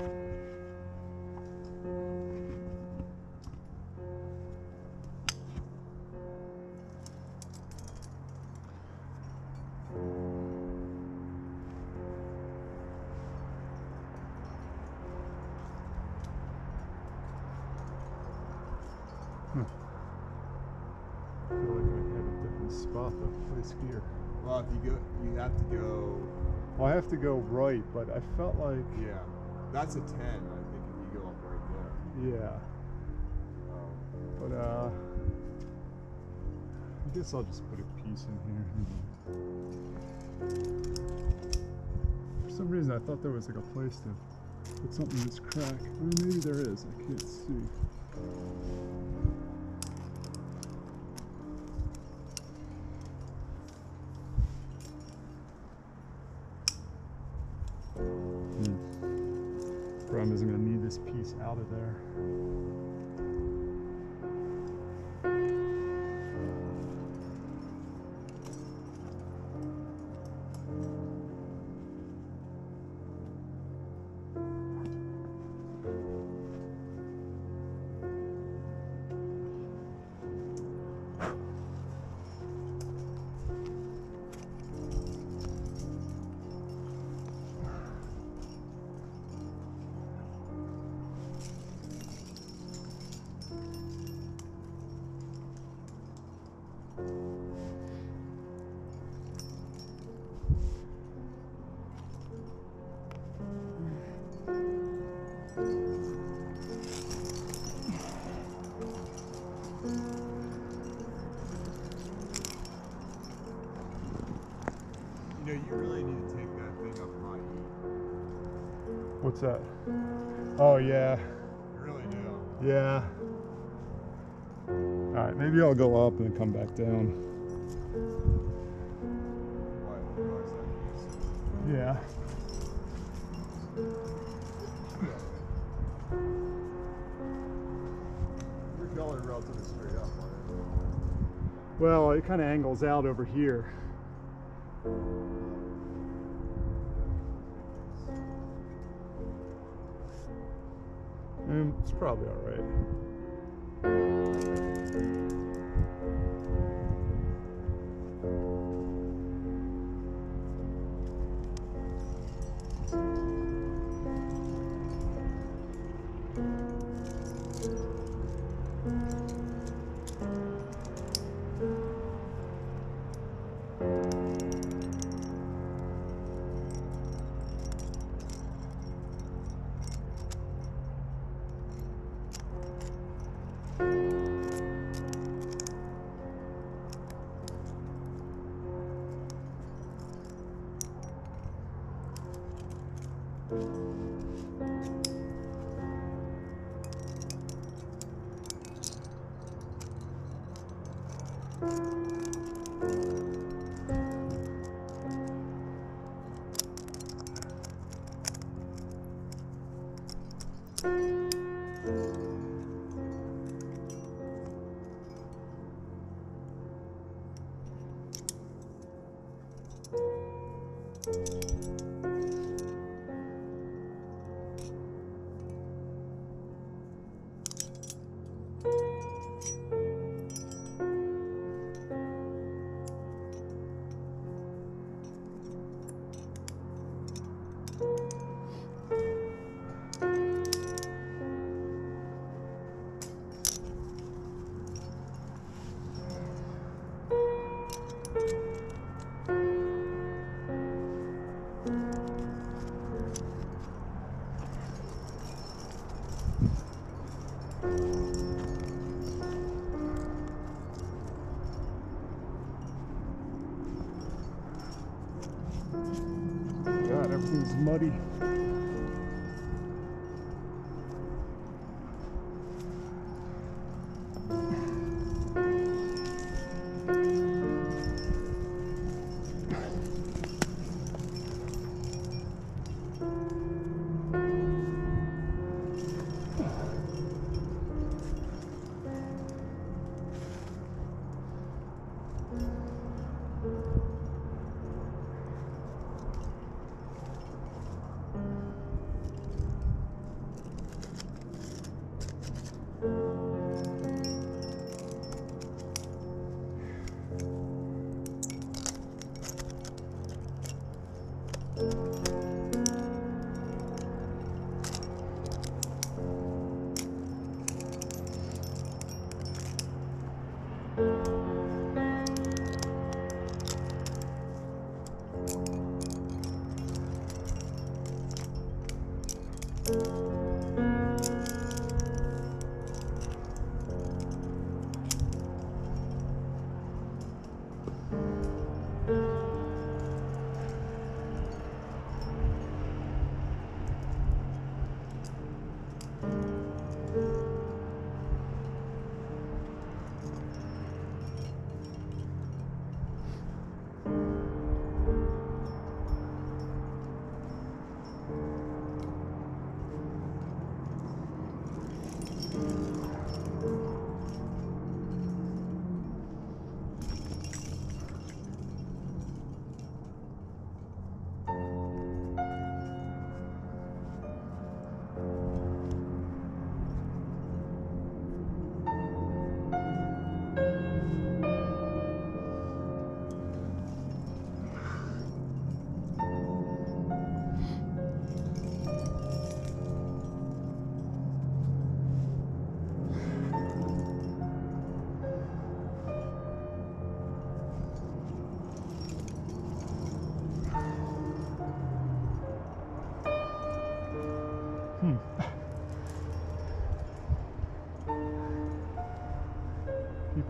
Here. Well, if you go, you have to go. Well, I have to go right, but I felt like. Yeah, that's a 10, I think, if you go up right there. Yeah. But I guess I'll just put a piece in here. For some reason, I thought there was like a place to put something in this crack. Or maybe there is. I can't see. Problem is, I'm going to need this piece out of there. You really need to take that thing up high. What's that? Oh, yeah. You really do. Yeah. Alright, maybe I'll go up and then come back down. Yeah. You're going relatively straight up, aren't you? Well, it kind of angles out over here. It's probably all right. Everything's muddy.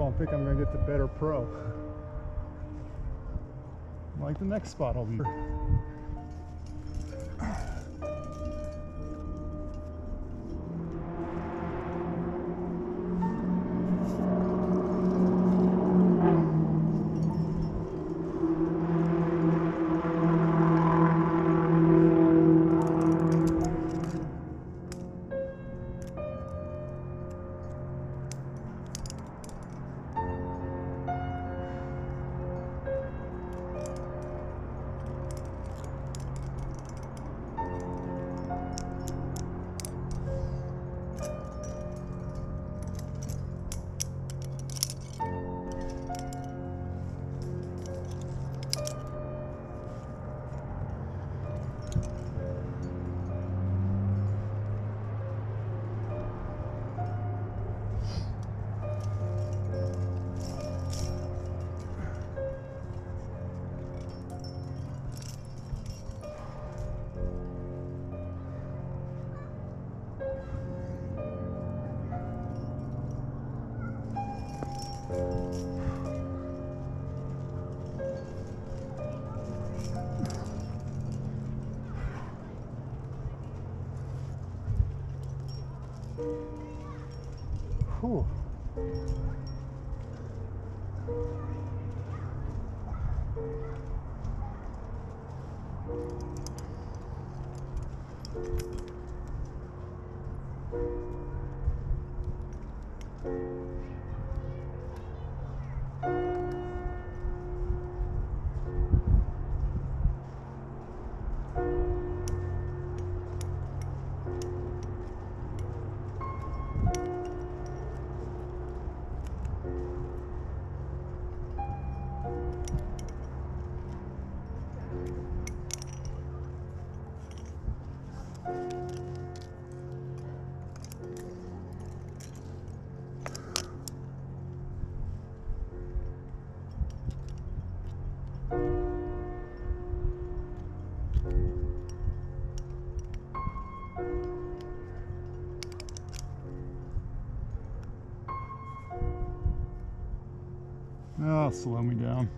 on pick, I'm going to get the better pro. Like the next spot I'll be. Whew. Oh, slow me down.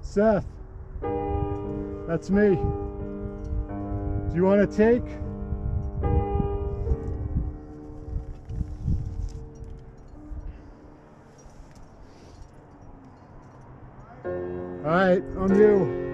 Seth, that's me. Do you want to take? All right, on you.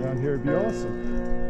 down here would be awesome.